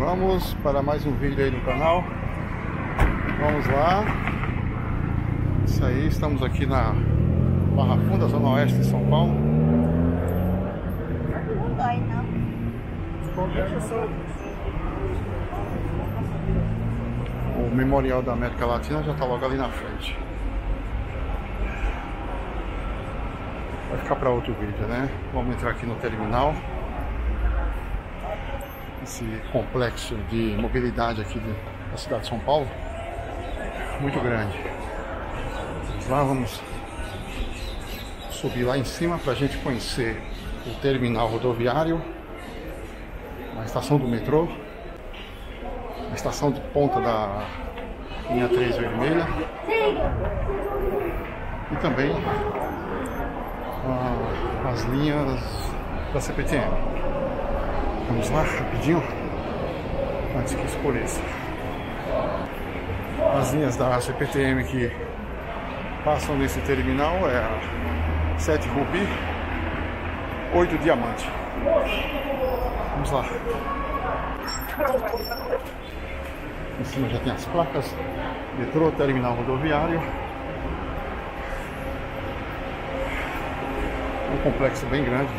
Vamos para mais um vídeo aí no canal. Vamos lá. Isso aí, estamos aqui na Barra Funda, zona oeste de São Paulo. Não dói, não. O Memorial da América Latina já está logo ali na frente. Vai ficar para outro vídeo, né? Vamos entrar aqui no terminal. Esse complexo de mobilidade aqui da cidade de São Paulo, muito grande. Lá vamos subir lá em cima para a gente conhecer o terminal rodoviário, a estação do metrô, a estação de ponta da linha 3 vermelha e também as linhas da CPTM. Vamos lá, rapidinho, antes que escureça. As linhas da CPTM que passam nesse terminal é a 7 Rubi, 8 Diamante. Vamos lá. Em cima já tem as placas, metrô, terminal rodoviário. Um complexo bem grande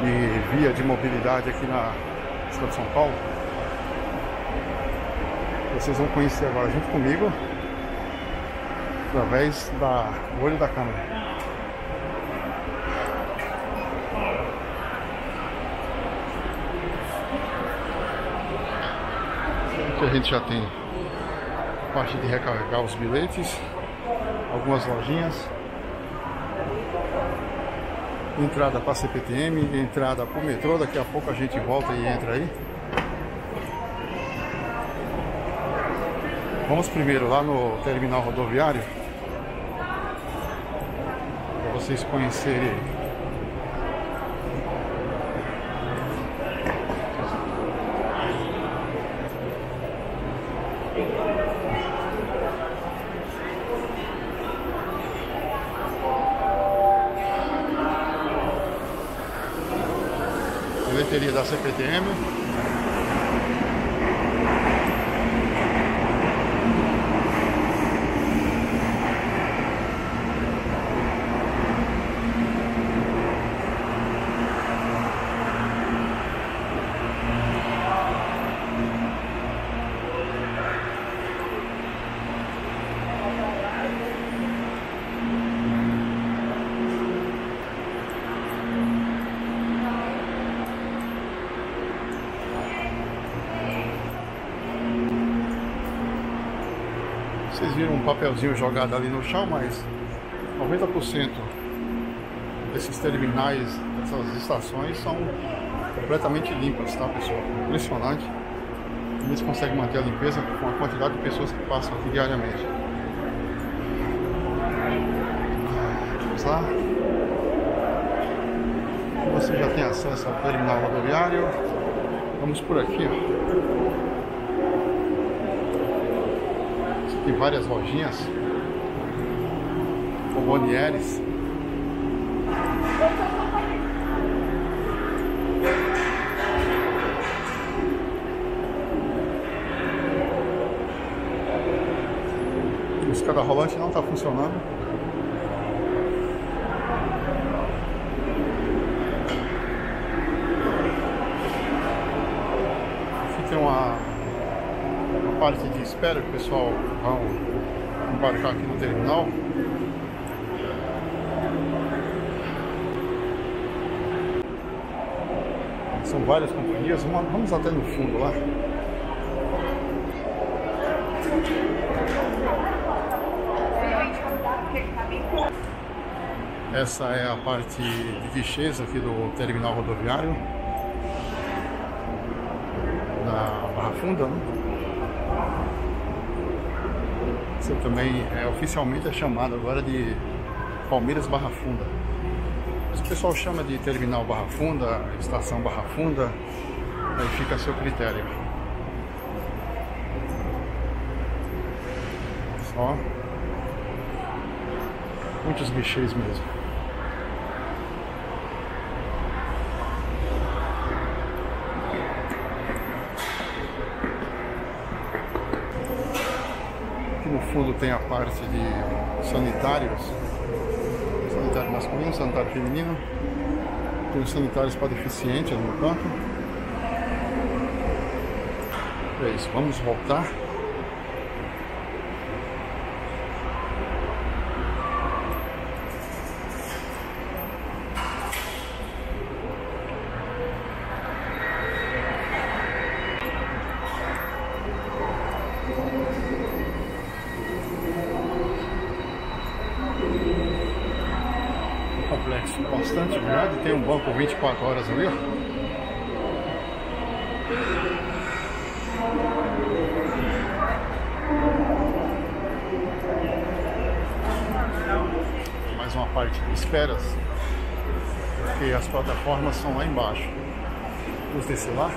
de via de mobilidade aqui na cidade de São Paulo. Vocês vão conhecer agora junto comigo através do olho da câmera. Aqui a gente já tem a parte de recarregar os bilhetes, algumas lojinhas, entrada para CPTM, entrada para o metrô. Daqui a pouco a gente volta e entra aí. Vamos primeiro lá no terminal rodoviário para vocês conhecerem da CPTM. Vocês viram um papelzinho jogado ali no chão, mas 90% desses terminais, dessas estações são completamente limpas, tá pessoal? Impressionante. Eles conseguem manter a limpeza com a quantidade de pessoas que passam aqui diariamente. Vamos lá. Você já tem acesso ao terminal rodoviário. Vamos por aqui, ó. Tem várias lojinhas, bobonieres. A escada rolante não está funcionando. Aqui tem uma parte de espera que o pessoal vão embarcar aqui no terminal. São várias companhias, vamos até no fundo lá. Essa é a parte de guichês aqui do terminal rodoviário da Barra Funda, né? Essa também oficialmente é chamada agora de Palmeiras Barra Funda. Mas o pessoal chama de terminal Barra Funda, estação Barra Funda, aí fica a seu critério. Só muitos guichês mesmo. fundo tem a parte de sanitários, sanitário masculino, sanitário feminino, tem os sanitários para deficientes no canto. É isso, vamos voltar. Bastante grande, tem um banco 24 horas ali, ó. Mais uma parte de esperas, porque as plataformas são lá embaixo. Vamos descer lá.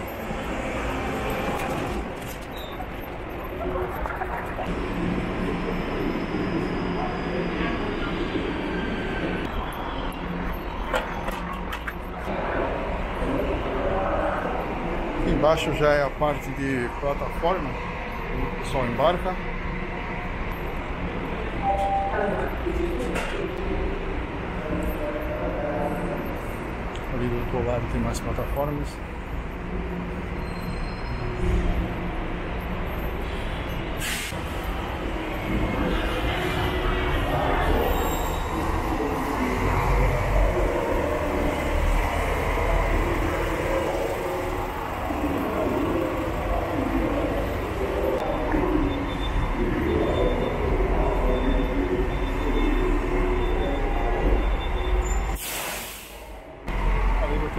Embaixo já é a parte de plataforma, o pessoal embarca. Ali do outro lado tem mais plataformas.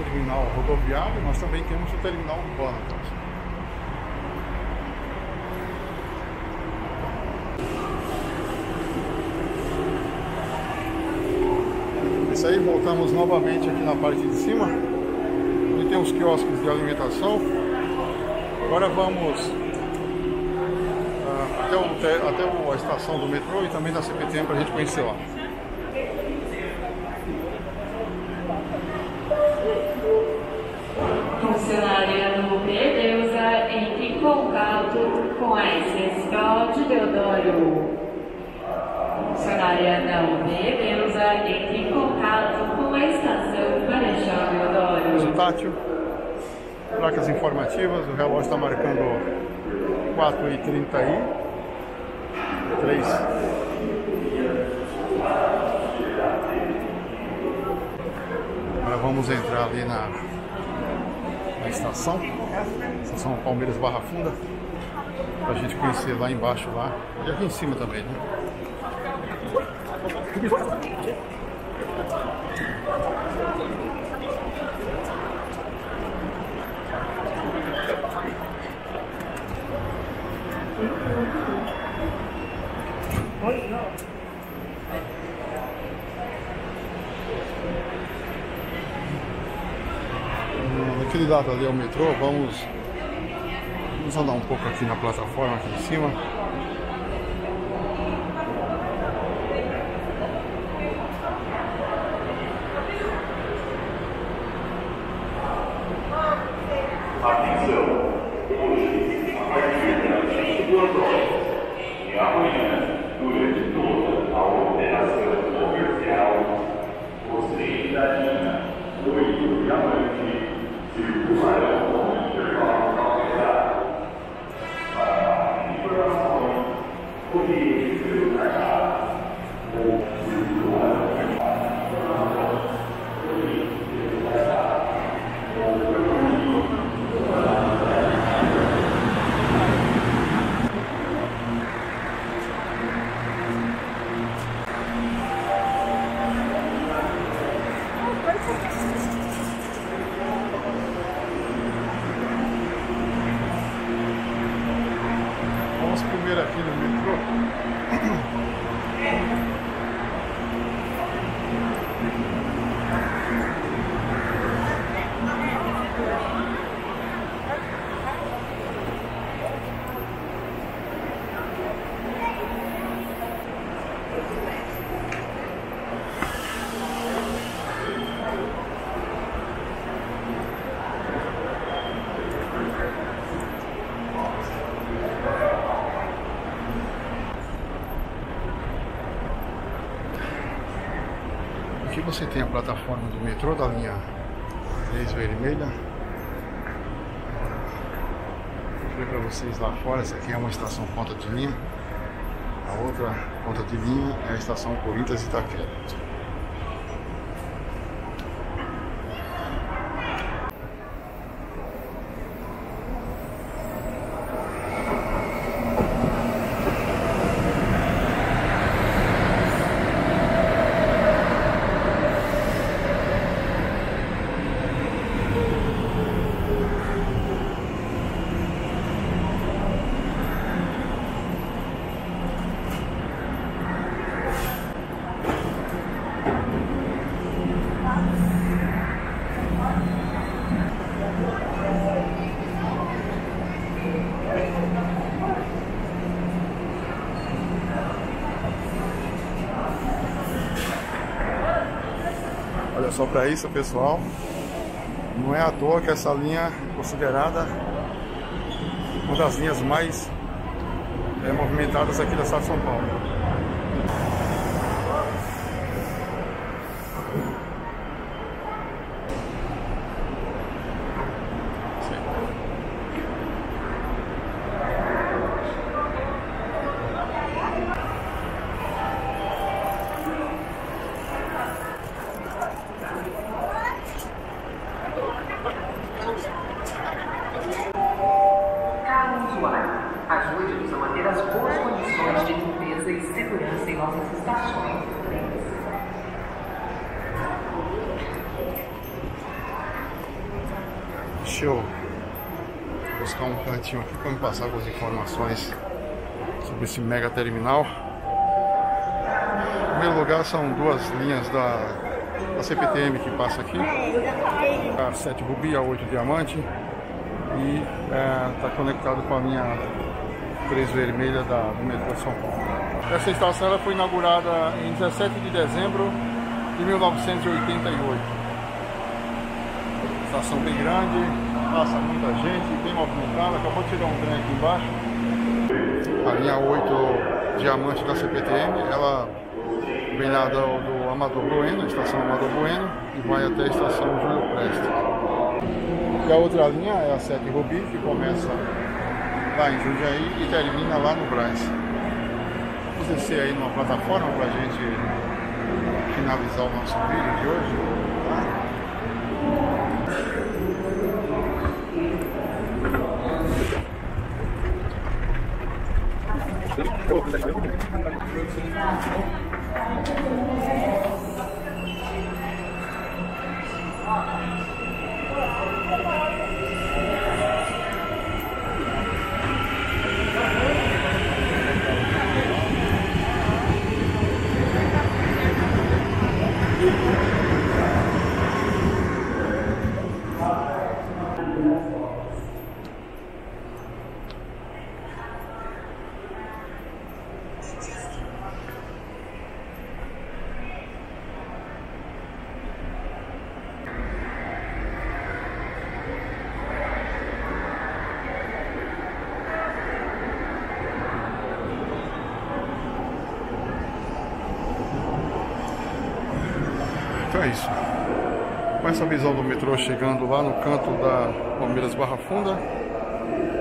Terminal rodoviário, nós também temos o terminal urbano. Isso aí, voltamos novamente aqui na parte de cima, onde tem os quiosques de alimentação. Agora vamos até a estação do metrô e também da CPTM para a gente conhecer lá. Funcionária do Pedeusa, entre em contato com a Escola de Deodoro. Funcionária da Pedeusa, entre em contato com a Estação Marechal Deodoro. O tátil, placas informativas, o relógio está marcando 4h33. Agora vamos entrar ali na estação Palmeiras Barra Funda, pra gente conhecer lá embaixo, lá e aqui em cima também, né? Naquele lado ali é o metrô, vamos andar um pouco aqui na plataforma, aqui em cima. Atenção! Hoje, a partir das 22h e amanhã, durante toda a operação comercial, você da linha 8 Diamante circularão com intervalo para a Aqui você tem a plataforma do metrô da linha 3 vermelha. Falei para vocês lá fora, essa aqui é uma estação ponta de linha. A outra ponta de linha é a estação Corinthians Itaquera. Olha só para isso, pessoal, não é à toa que essa linha é considerada uma das linhas mais movimentadas aqui da cidade de São Paulo. Deixa eu buscar um cantinho aqui para me passar algumas informações sobre esse mega terminal. Em primeiro lugar, são duas linhas da CPTM que passa aqui, a 7 Rubi, a 8 Diamante, e está conectado com a linha 3 vermelha do metrô de São Paulo. Essa estação ela foi inaugurada em 17 de dezembro de 1988. Estação bem grande, passa muita gente, bem movimentada. Acabou de tirar um trem aqui embaixo. A linha 8 Diamante da CPTM, ela vem lá do Amador Bueno, a estação Amador Bueno, e vai até a estação Júlio Prestes. E a outra linha é a 7 Rubi, que começa lá em Jujaí e termina lá no Brás. Vamos descer aí numa plataforma para a gente finalizar o nosso vídeo de hoje. É isso. Com essa visão do metrô chegando lá no canto da Palmeiras Barra Funda,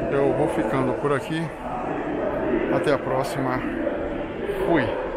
eu vou ficando por aqui. Até a próxima. Fui.